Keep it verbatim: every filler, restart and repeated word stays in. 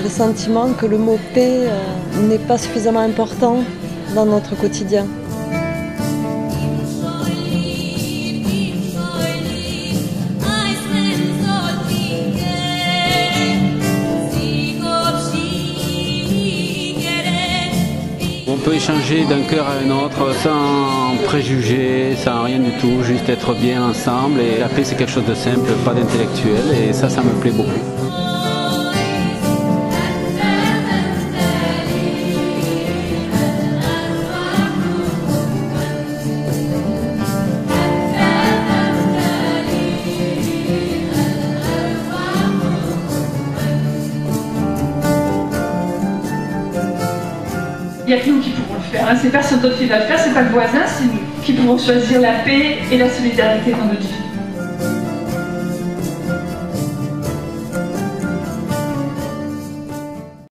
j'ai le sentiment que le mot paix euh, n'est pas suffisamment important dans notre quotidien. On peut échanger d'un cœur à un autre sans préjugés, sans rien du tout, juste être bien ensemble. Et la paix, c'est quelque chose de simple, pas d'intellectuel, et ça, ça me plaît beaucoup. Il n'y a que nous qui pouvons le faire, c'est personne d'autre qui va le faire, c'est pas le voisin, c'est nous qui pouvons choisir la paix et la solidarité dans notre vie.